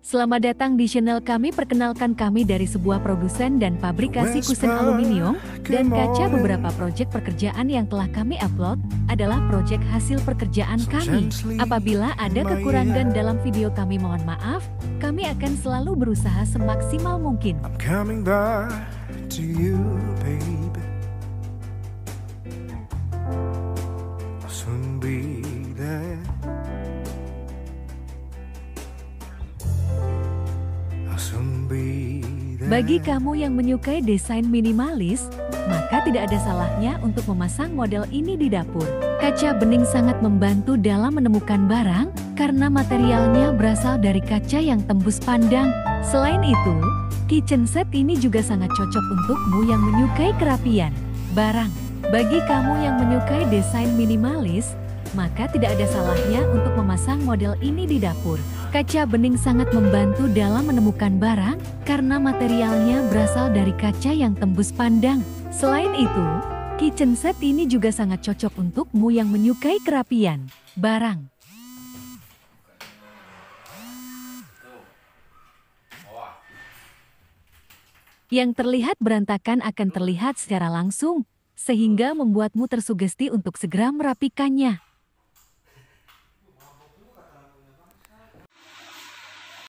Selamat datang di channel kami. Perkenalkan, kami dari sebuah produsen dan pabrikasi kusen aluminium dan kaca. Beberapa proyek pekerjaan yang telah kami upload adalah proyek hasil pekerjaan kami. Apabila ada kekurangan dalam video kami, mohon maaf. Kami akan selalu berusaha semaksimal mungkin. I'm coming back to you, baby. I'll soon be there. Bagi kamu yang menyukai desain minimalis, maka tidak ada salahnya untuk memasang model ini di dapur. Kaca bening sangat membantu dalam menemukan barang karena materialnya berasal dari kaca yang tembus pandang. Selain itu, kitchen set ini juga sangat cocok untukmu yang menyukai kerapian barang. Bagi kamu yang menyukai desain minimalis, maka tidak ada salahnya untuk memasang model ini di dapur. Kaca bening sangat membantu dalam menemukan barang karena materialnya berasal dari kaca yang tembus pandang. Selain itu, kitchen set ini juga sangat cocok untukmu yang menyukai kerapian barang. Yang terlihat berantakan akan terlihat secara langsung, sehingga membuatmu tersugesti untuk segera merapikannya.